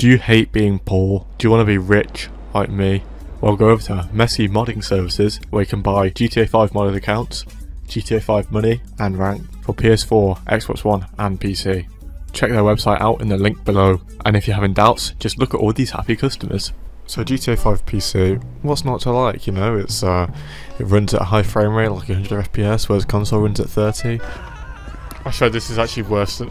Do you hate being poor? Do you want to be rich like me? Well, go over to Messy Modding Services, where you can buy GTA 5 modded accounts, GTA 5 money and rank for PS4, Xbox One and PC. Check their website out in the link below, and if you're having doubts, just look at all these happy customers. So GTA 5 PC, what's not to like, you know? It's it runs at a high frame rate, like 100 FPS, whereas console runs at 30. Actually, this is actually worse than...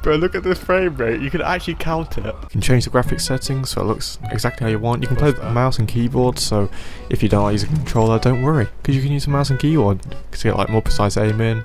But look at this frame rate, you can actually count it. You can change the graphics settings so it looks exactly how you want. You can play with the mouse and keyboard, so if you don't like using a controller, don't worry, because you can use the mouse and keyboard to get like more precise aiming.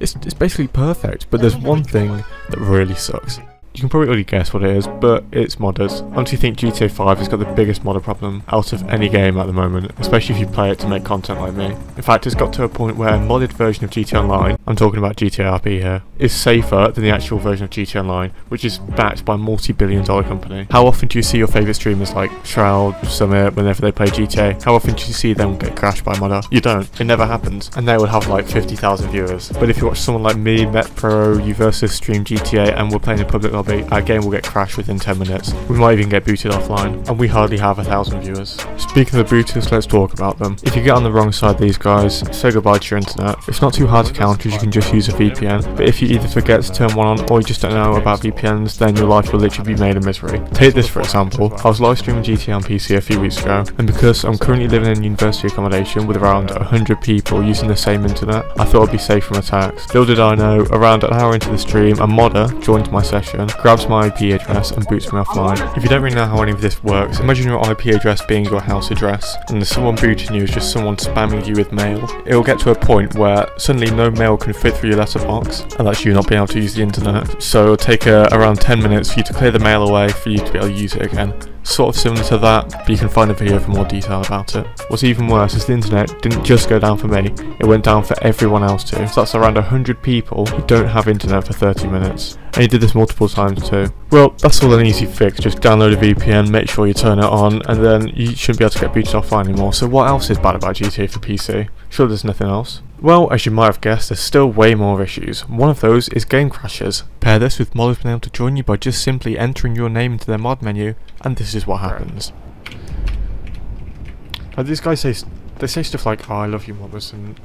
It's basically perfect, but there's one thing that really sucks. You can probably already guess what it is, but it's modders. I honestly think GTA 5 has got the biggest modder problem out of any game at the moment, especially if you play it to make content like me. In fact, it's got to a point where a modded version of GTA Online, I'm talking about GTA RP here, is safer than the actual version of GTA Online, which is backed by a multi-billion-dollar company. How often do you see your favourite streamers like Shroud, Summit, whenever they play GTA, how often do you see them get crashed by a modder? You don't. It never happens. And they would have like 50,000 viewers. But if you watch someone like me, MetPro, you versus stream GTA, and we're playing in public, our game will get crashed within 10 minutes. We might even get booted offline, and we hardly have 1,000 viewers. Speaking of the booters, let's talk about them. If you get on the wrong side of these guys, say goodbye to your internet. It's not too hard to count because you can just use a VPN, but if you either forget to turn one on or you just don't know about VPNs, then your life will literally be made a misery. Take this for example. I was live streaming GTA on PC a few weeks ago, and because I'm currently living in university accommodation with around 100 people using the same internet, I thought I'd be safe from attacks. Little did I know, around an hour into the stream, a modder joined my session, grabs my IP address and boots me offline. If you don't really know how any of this works, imagine your IP address being your house address, and the someone booting you is just someone spamming you with mail. It will get to a point where suddenly no mail can fit through your letterbox, and that's you not being able to use the internet. So it'll take around 10 minutes for you to clear the mail away for you to be able to use it again. Sort of similar to that, but you can find a video for more detail about it. What's even worse is the internet didn't just go down for me, it went down for everyone else too. So that's around 100 people who don't have internet for 30 minutes. And he did this multiple times too. Well, that's all an easy fix, just download a VPN, make sure you turn it on, and then you shouldn't be able to get booted offline anymore. So what else is bad about GTA for PC? Sure, there's nothing else. Well, as you might have guessed, there's still way more issues. One of those is game crashes. Pair this with modders being able to join you by just simply entering your name into their mod menu, and this is what happens. Like, these guys say stuff like, oh, I love you modders and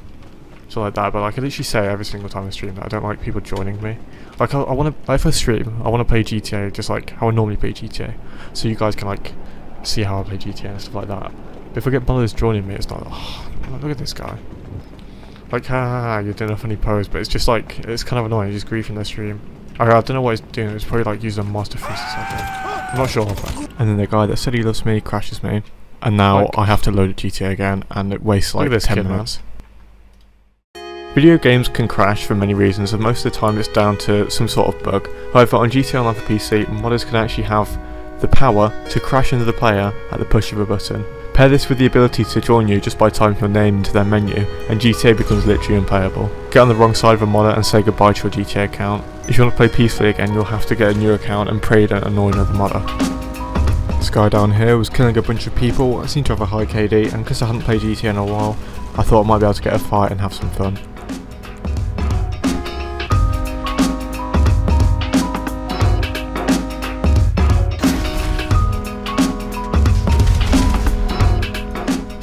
stuff like that, but like, I literally say every single time I stream that I don't like people joining me. Like, I want to, like, if I stream, I want to play GTA just like how I normally play GTA, so you guys can like see how I play GTA and stuff like that. But if I get modders joining me, it's not, oh, look at this guy. Like, ha, you're doing a funny pose, but it's just like, it's kind of annoying, you're just griefing the stream. I don't know what he's doing, it's probably like using a master fist or something. I'm not sure. And then the guy that said he loves me crashes me. And now like, I have to load a GTA again, and it wastes like 10 minutes. Video games can crash for many reasons, and most of the time it's down to some sort of bug. However, on GTA Online for PC, modders can actually have the power to crash into the player at the push of a button. Pair this with the ability to join you just by typing your name into their menu, and GTA becomes literally unplayable. Get on the wrong side of a modder and say goodbye to your GTA account. If you want to play peacefully again, you'll have to get a new account and pray you don't annoy another modder. This guy down here was killing a bunch of people. I seem to have a high KD, and because I hadn't played GTA in a while, I thought I might be able to get a fight and have some fun.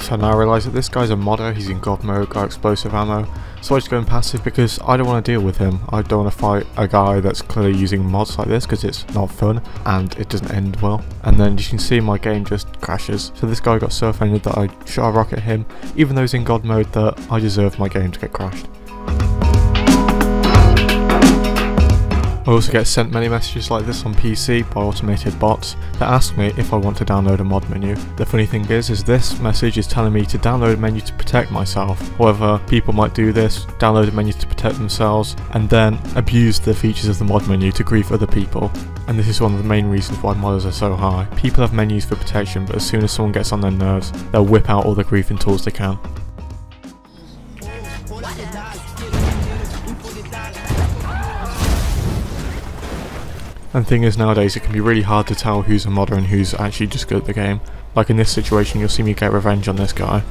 So now I realise that this guy's a modder, he's in god mode, got explosive ammo, so I just go in passive because I don't want to deal with him. I don't want to fight a guy that's clearly using mods like this because it's not fun and it doesn't end well. And then you can see my game just crashes. So this guy got so offended that I shot a rocket at him, even though he's in god mode, that I deserve my game to get crashed. I also get sent many messages like this on PC by automated bots that ask me if I want to download a mod menu. The funny thing is this message is telling me to download a menu to protect myself. However, people might do this, download a menu to protect themselves, and then abuse the features of the mod menu to grief other people. And this is one of the main reasons why modders are so high. People have menus for protection, but as soon as someone gets on their nerves, they'll whip out all the griefing tools they can. And the thing is, nowadays it can be really hard to tell who's a modder and who's actually just good at the game. Like in this situation, you'll see me get revenge on this guy.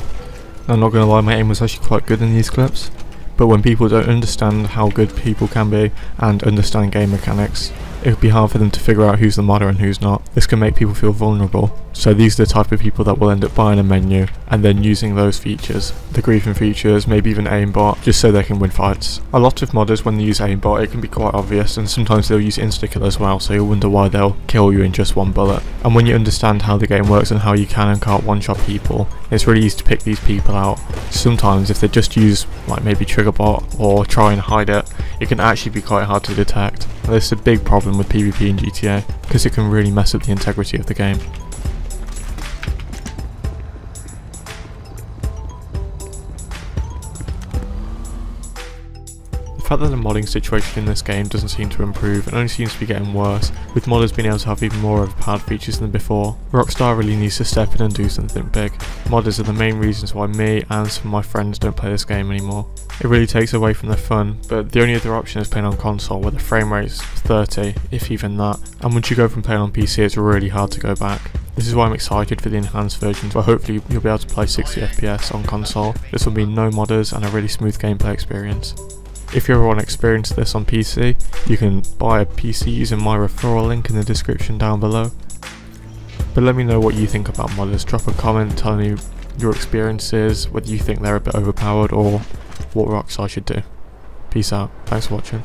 I'm not gonna lie, my aim was actually quite good in these clips. but when people don't understand how good people can be and understand game mechanics, it would be hard for them to figure out who's the modder and who's not. This can make people feel vulnerable, so these are the type of people that will end up buying a menu and then using those features, the griefing features, maybe even aimbot, just so they can win fights. A lot of modders, when they use aimbot, it can be quite obvious, and sometimes they'll use insta-kill as well, so you'll wonder why they'll kill you in just one bullet. And when you understand how the game works and how you can and can't one-shot people, it's really easy to pick these people out. Sometimes if they just use like maybe triggerbot or try and hide it, it can actually be quite hard to detect. And this is a big problem with PvP in GTA, because it can really mess up the integrity of the game. The fact that the modding situation in this game doesn't seem to improve and only seems to be getting worse, with modders being able to have even more overpowered features than before. Rockstar really needs to step in and do something big. Modders are the main reasons why me and some of my friends don't play this game anymore. It really takes away from the fun, but the only other option is playing on console, where the frame rate's 30, if even that, and once you go from playing on PC it's really hard to go back. This is why I'm excited for the enhanced versions, where hopefully you'll be able to play 60 FPS on console. This will mean no modders and a really smooth gameplay experience. If you ever want to experience this on PC, you can buy a PC using my referral link in the description down below. But let me know what you think about modders. Drop a comment telling me your experiences, whether you think they're a bit overpowered or what Rockstar should do. Peace out, thanks for watching.